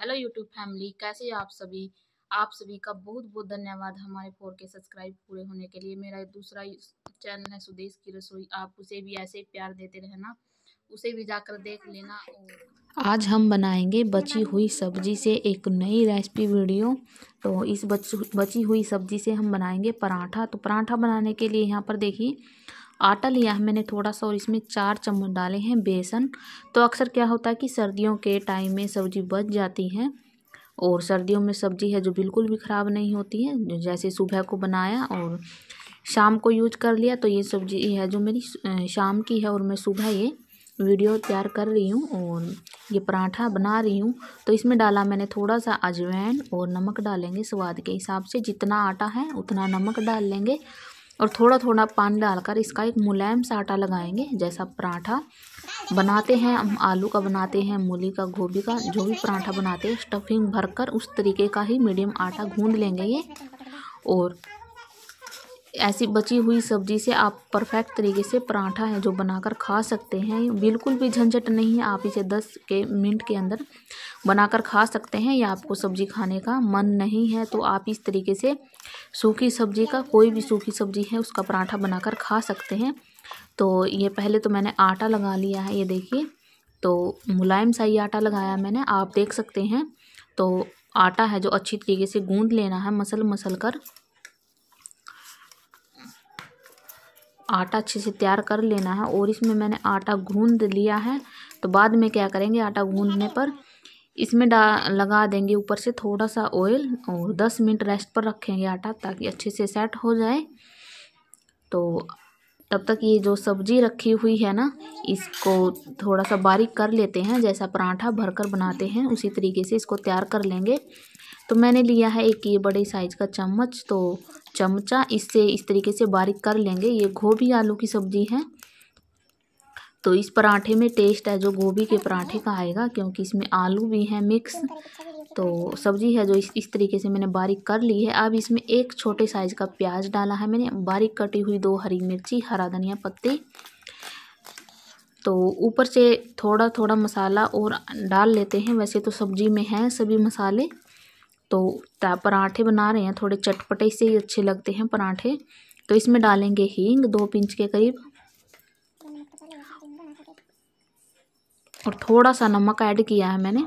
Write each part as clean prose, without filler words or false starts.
Hello YouTube family, कैसे आप सभी। का बहुत बहुत धन्यवाद हमारे 4K सब्सक्राइब पूरे होने के लिए। मेरा दूसरा चैनल है सुदेश की रसोई, आप उसे भी ऐसे प्यार देते रहना, उसे भी जाकर देख लेना। आज हम बनाएंगे बची हुई सब्जी से एक नई रेसिपी वीडियो। तो इस बची हुई सब्जी से हम बनाएंगे पराठा। तो पराठा बनाने के लिए यहाँ पर देखिए आटा लिया है मैंने थोड़ा सा और इसमें 4 चम्मच डाले हैं बेसन। तो अक्सर क्या होता है कि सर्दियों के टाइम में सब्जी बच जाती है और सर्दियों में सब्जी है जो बिल्कुल भी ख़राब नहीं होती है। जैसे सुबह को बनाया और शाम को यूज कर लिया, तो ये सब्जी है जो मेरी शाम की है और मैं सुबह ये वीडियो तैयार कर रही हूँ और ये पराठा बना रही हूँ। तो इसमें डाला मैंने थोड़ा सा अजवाइन और नमक डालेंगे स्वाद के हिसाब से, जितना आटा है उतना नमक डाल लेंगे और थोड़ा थोड़ा पानी डालकर इसका एक मुलायम सा आटा लगाएंगे। जैसा पराठा बनाते हैं, हम आलू का बनाते हैं, मूली का, गोभी का, जो भी पराठा बनाते हैं स्टफिंग भरकर उस तरीके का ही मीडियम आटा गूंद लेंगे ये। और ऐसी बची हुई सब्जी से आप परफेक्ट तरीके से पराठा है जो बनाकर खा सकते हैं। बिल्कुल भी झंझट नहीं है, आप इसे 10 मिनट के अंदर बनाकर खा सकते हैं। या आपको सब्जी खाने का मन नहीं है तो आप इस तरीके से सूखी सब्जी का, कोई भी सूखी सब्जी है उसका पराठा बनाकर खा सकते हैं। तो ये पहले तो मैंने आटा लगा लिया है, ये देखिए, तो मुलायम सा ही आटा लगाया मैंने, आप देख सकते हैं। तो आटा है जो अच्छी तरीके से गूँध लेना है मसल कर, आटा अच्छे से तैयार कर लेना है। और इसमें मैंने आटा गूंद लिया है, तो बाद में क्या करेंगे, आटा गूंदने पर इसमें लगा देंगे ऊपर से थोड़ा सा ऑयल और 10 मिनट रेस्ट पर रखेंगे आटा ताकि अच्छे से सेट हो जाए। तो तब तक ये जो सब्जी रखी हुई है ना, इसको थोड़ा सा बारीक कर लेते हैं। जैसा पराठा भरकर बनाते हैं उसी तरीके से इसको तैयार कर लेंगे। तो मैंने लिया है एक ये बड़े साइज का चम्मच, तो चमचा, इससे इस तरीके से बारीक कर लेंगे। ये गोभी आलू की सब्जी है, तो इस पराठे में टेस्ट है जो गोभी के पराठे का आएगा क्योंकि इसमें आलू भी है मिक्स। तो सब्जी है जो इस तरीके से मैंने बारीक कर ली है। अब इसमें एक छोटे साइज का प्याज डाला है मैंने, बारीक कटी हुई 2 हरी मिर्ची, हरा धनिया पत्ती। तो ऊपर से थोड़ा थोड़ा मसाला और डाल लेते हैं। वैसे तो सब्जी में है सभी मसाले, तो पराठे बना रहे हैं थोड़े चटपटे से ही अच्छे लगते हैं पराठे। तो इसमें डालेंगे हींग 2 पिंच के करीब और थोड़ा सा नमक ऐड किया है मैंने,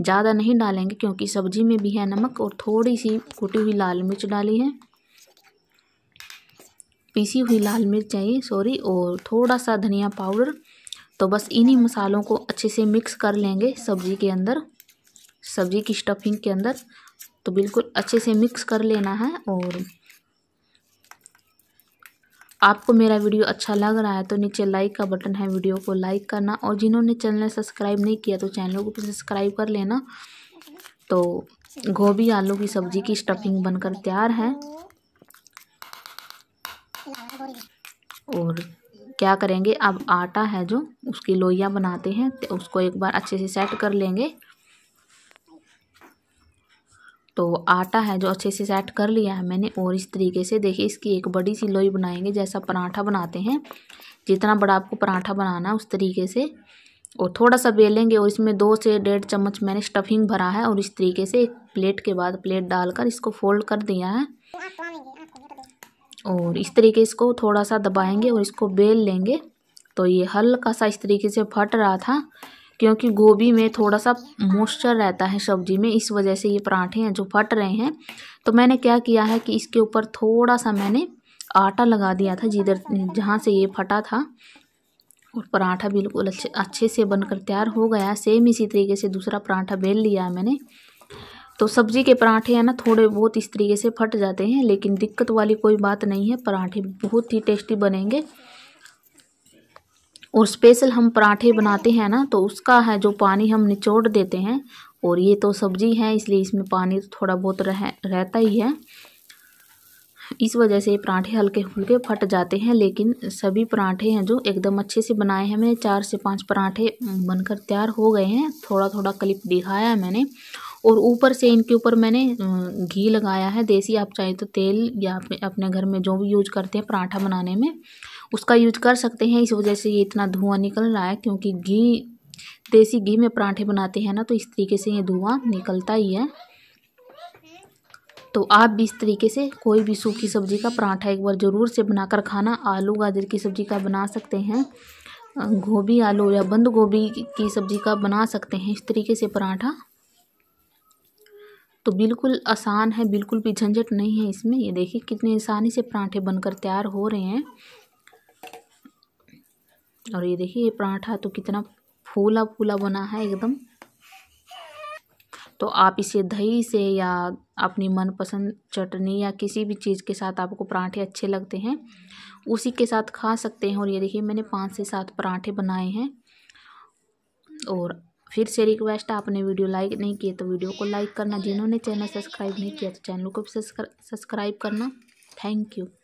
ज़्यादा नहीं डालेंगे क्योंकि सब्जी में भी है नमक। और थोड़ी सी कुटी हुई लाल मिर्च डाली है, पीसी हुई लाल मिर्च चाहिए, सॉरी, और थोड़ा सा धनिया पाउडर। तो बस इन्हीं मसालों को अच्छे से मिक्स कर लेंगे सब्जी के अंदर, सब्जी की स्टफिंग के अंदर। तो बिल्कुल अच्छे से मिक्स कर लेना है। और आपको मेरा वीडियो अच्छा लग रहा है तो नीचे लाइक का बटन है, वीडियो को लाइक करना, और जिन्होंने चैनल सब्सक्राइब नहीं किया तो चैनल को सब्सक्राइब कर लेना। तो गोभी आलू की सब्जी की स्टफिंग बनकर तैयार है। और क्या करेंगे, अब आटा है जो उसकी लोइयां बनाते हैं, तो उसको एक बार अच्छे से सेट कर लेंगे। तो आटा है जो अच्छे से सेट कर लिया है मैंने और इस तरीके से देखिए इसकी एक बड़ी सी लोई बनाएंगे। जैसा पराठा बनाते हैं, जितना बड़ा आपको पराठा बनाना है उस तरीके से, और थोड़ा सा बेलेंगे। और इसमें 2 से 1.5 चम्मच मैंने स्टफिंग भरा है और इस तरीके से एक प्लेट के बाद प्लेट डालकर इसको फोल्ड कर दिया है। और इस तरीके इसको थोड़ा सा दबाएंगे और इसको बेल लेंगे। तो ये हल्का सा इस तरीके से फट रहा था क्योंकि गोभी में थोड़ा सा मॉइस्चर रहता है सब्जी में, इस वजह से ये पराठे हैं जो फट रहे हैं। तो मैंने क्या किया है कि इसके ऊपर थोड़ा सा मैंने आटा लगा दिया था जहाँ से ये फटा था, और पराठा बिल्कुल अच्छे से बनकर तैयार हो गया। सेम इसी तरीके से दूसरा पराठा बेल लिया है मैंने। तो सब्जी के पराठे हैं ना थोड़े बहुत इस तरीके से फट जाते हैं, लेकिन दिक्कत वाली कोई बात नहीं है, पराठे बहुत ही टेस्टी बनेंगे। और स्पेशल हम पराठे बनाते हैं ना, तो उसका है जो पानी हम निचोड़ देते हैं, और ये तो सब्जी है इसलिए इसमें पानी थोड़ा बहुत रहता ही है। इस वजह से ये पराठे हल्के फुल्के फट जाते हैं। लेकिन सभी पराठे हैं जो एकदम अच्छे से बनाए हैं मैंने, 4 से 5 पराठे बनकर तैयार हो गए हैं। थोड़ा थोड़ा क्लिप दिखाया है मैंने। और ऊपर से इनके ऊपर मैंने घी लगाया है देसी, आप चाहे तो तेल या अपने घर में जो भी यूज करते हैं पराठा बनाने में उसका यूज कर सकते हैं। इस वजह से ये इतना धुआं निकल रहा है क्योंकि घी देसी घी में पराठे बनाते हैं ना, तो इस तरीके से ये धुआं निकलता ही है। तो आप भी इस तरीके से कोई भी सूखी सब्जी का पराठा एक बार ज़रूर से बनाकर खाना। आलू गाजर की सब्ज़ी का बना सकते हैं, गोभी आलू या बंद गोभी की सब्ज़ी का बना सकते हैं इस तरीके से पराठा। तो बिल्कुल आसान है, बिल्कुल भी झंझट नहीं है इसमें। ये देखिए कितने आसानी से पराठे बनकर तैयार हो रहे हैं। और ये देखिए ये पराठा तो कितना फूला फूला बना है एकदम। तो आप इसे दही से या अपनी मनपसंद चटनी या किसी भी चीज़ के साथ, आपको पराठे अच्छे लगते हैं उसी के साथ खा सकते हैं। और ये देखिए मैंने 5 से 7 पराठे बनाए हैं। और फिर से रिक्वेस्ट है, आपने वीडियो लाइक नहीं किया तो वीडियो को लाइक करना, जिन्होंने चैनल सब्सक्राइब नहीं किया तो चैनल को भी सब्सक्राइब करना। Thank you.